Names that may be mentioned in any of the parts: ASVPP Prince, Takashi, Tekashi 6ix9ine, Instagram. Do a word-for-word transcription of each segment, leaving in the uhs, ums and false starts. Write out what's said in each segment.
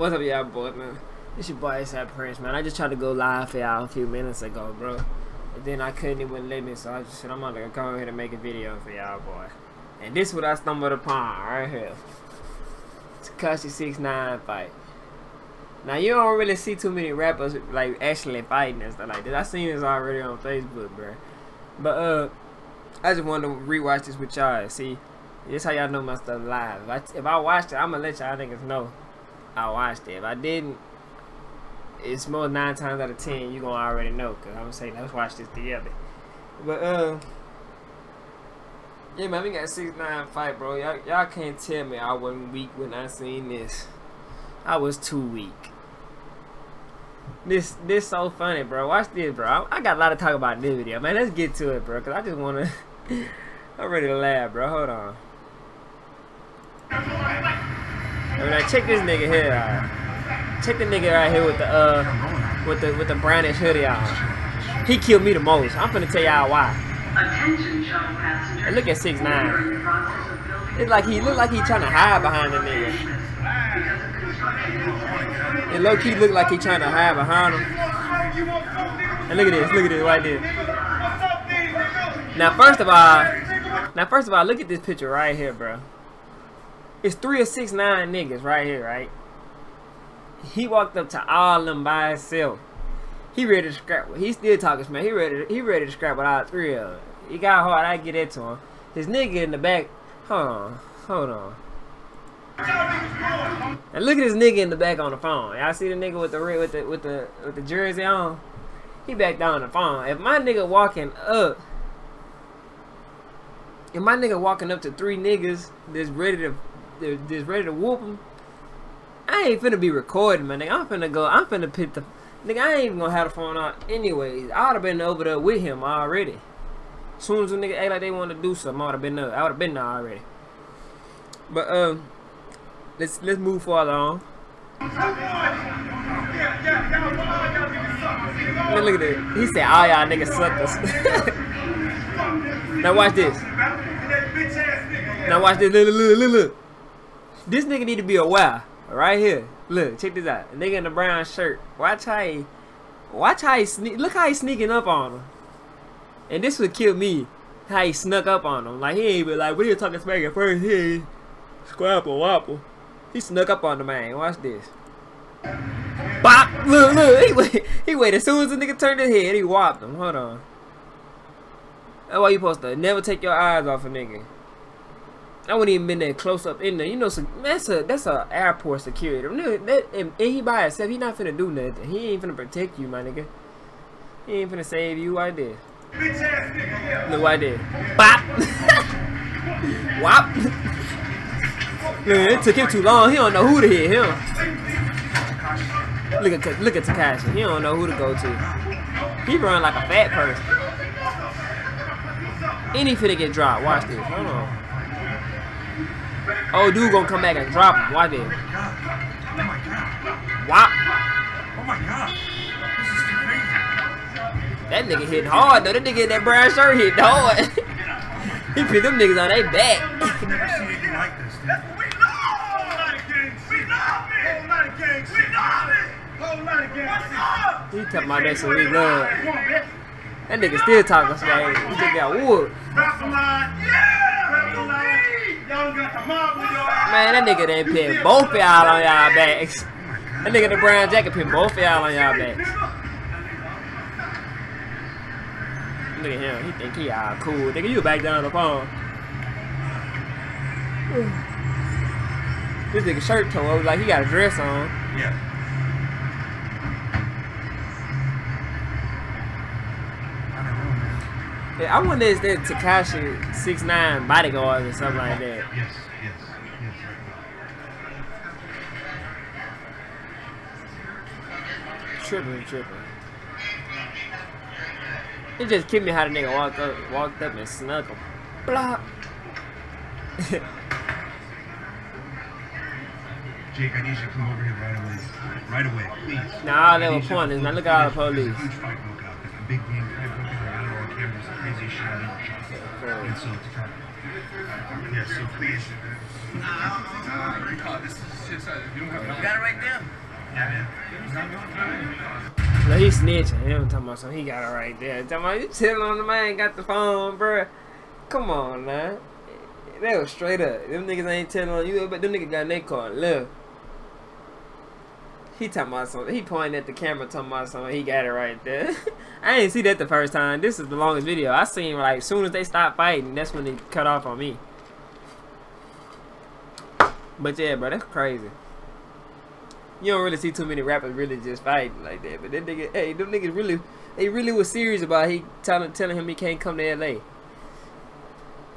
What's up, y'all boy, man? It's your boy, A S V P Prince, man. I just tried to go live for y'all a few minutes ago, bro. And then I couldn't even let me, so I just said, I'm gonna come here to make a video for y'all, boy. And this is what I stumbled upon right here. Tekashi six nine fight. Now, you don't really see too many rappers, like, actually fighting and stuff like this. I seen this already on Facebook, bro. But, uh, I just wanted to rewatch this with y'all. See, this how y'all know my stuff live. If I, if I watched it, I'm gonna let y'all niggas know I watched it. If I didn't, it's more nine times out of ten you gonna already know, cause I'm saying let's watch this together. But uh, yeah, man, we got six nine fight, bro. Y'all y'all can't tell me I wasn't weak when I seen this. I was too weak. This this so funny, bro. Watch this, bro. I, I got a lot to talk about in this video, man. Let's get to it, bro, cause I just wanna. I'm ready to laugh, bro. Hold on. I mean, like, check this nigga here out. Check the nigga right here with the uh with the with the brownish hoodie on. He killed me the most. I'm gonna tell y'all why. And look at six nine. It's like he look like he trying to hide behind the nigga. And low key look like he trying to hide behind him. And look at this, look at this right there. Now first of all, now first of all, look at this picture right here, bro. It's three or six nine niggas right here, right? He walked up to all them by himself. He ready to scrap with. He still talking smack. He ready. To, he ready to scrap with all three of them. He got hard. I get it to him. His nigga in the back. Hold on. Hold on. And look at this nigga in the back on the phone. Y'all see the nigga with the red, with the with the with the jersey on? He back down on the phone. If my nigga walking up, if my nigga walking up to three niggas that's ready to that's ready to whoop him. I ain't finna be recording, man, nigga. I'm finna go. I'm finna pick the nigga. I ain't even gonna have the phone out anyways. I would've been over there with him already. As soon as the nigga act like they want to do something, I would've been there. I would've been there already. But um, let's let's move farther on. Man, look at this. He said, "All y'all niggas sucked us." Now watch this. Now watch this. Look, look, look, look. This nigga need to be aware. Right here, look, check this out. A nigga in the brown shirt. Watch how he, watch how he sneak. Look how he sneaking up on him. And this would kill me. How he snuck up on him. Like he ain't even like we were talking smack at first. He scrapple wapple. He snuck up on the man. Watch this. Bop. Look, look. He wait. He waited. As soon as the nigga turned his head, he whopped him. Hold on. That's why you supposed to never take your eyes off a nigga. I wouldn't even been that close up in there. You know, so that's a that's a airport security. Nigga, that, and, and he by himself, he not finna do nothing. He ain't finna protect you, my nigga. He ain't finna save you. I did. Look, I did. Bop. Wop. Look, it took him too long. He don't know who to hit him. Look at look at Takashi. He don't know who to go to. He run like a fat person. And he finna get dropped. Watch this. Hold on. Oh, dude gonna come back and drop him. Why then? Wop. Oh my god. This is too crazy. That nigga hit hard though. That nigga in that brown shirt hit hard. He put them niggas on their back. I've never seen anything like this, dude. We love whole lot of gangs. We love it. Whole lot of gangs. We love it. Whole lot of gangs. What's up? He talking about that so we love. That nigga still talking smack. He just got wood. Rap a lot. Yeah. Rap a lot. Man, that nigga done pin both y'all on y'all backs. That nigga in the brown jacket pin both y'all on y'all backs. Look at him, he think he all cool. Nigga, you back down on the phone. This nigga shirt tore over like he got a dress on. Yeah. I wonder if that Tekashi six nine bodyguards or something like that. Yes, yes, yes. Tripping, tripping. It just killed me how the nigga walked up, walked up and snuck him. Blah. Jake, I need you to come over here right away, right away, please. Nah, all they were pointing is now look at all the police. Huge fight broke out. There's a big game fight broke out. Crazy shit I've never shot. And so, yeah, so please. Uh, this is got it right there. No, he snitching. Him talking about something. He got it right there. Talking about you telling on the man got the phone, bro. Come on, man. That was straight up. Them niggas ain't telling on you, but them niggas got in their car. Look. He talking about something. He pointing at the camera talking about something. He got it right there. I didn't see that the first time. This is the longest video. I seen like as soon as they stopped fighting, that's when they cut off on me. But yeah, bro, that's crazy. You don't really see too many rappers really just fighting like that. But that nigga, hey, them niggas really, they really was serious about he telling telling him he can't come to L A.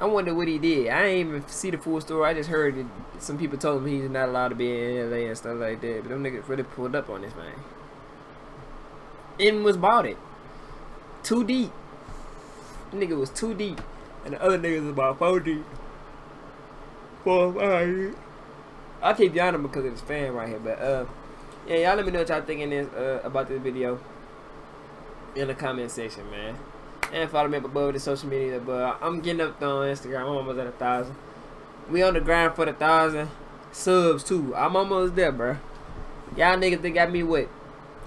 I wonder what he did. I ain't even see the full story. I just heard that some people told him he's not allowed to be in L A and stuff like that. But them niggas really pulled up on this man. And was bought it. Too deep. The nigga was too deep, and the other niggas was about four deep. Four, five. I keep yawning because of this fan right here, but uh, yeah, y'all let me know what y'all thinking is uh about this video in the comment section, man. And follow me up above the social media, but I'm getting up on Instagram. I'm almost at a thousand. We on the grind for the thousand subs too. I'm almost there, bro. Y'all niggas they got me what?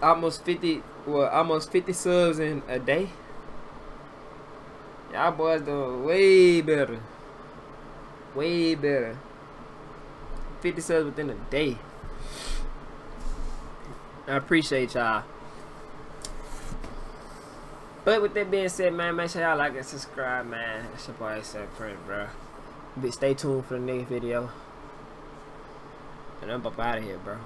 Almost fifty, well, almost fifty subs in a day. Y'all boys doing way better, way better. fifty subs within a day. I appreciate y'all. But with that being said, man, make sure y'all like and subscribe, man. It's your boy A S V P Prince, bro. But stay tuned for the next video. And I'm up out of here, bro.